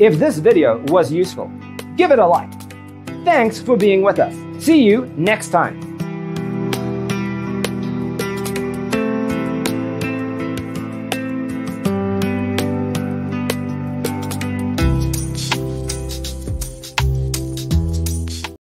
If this video was useful, give it a like. Thanks for being with us. See you next time.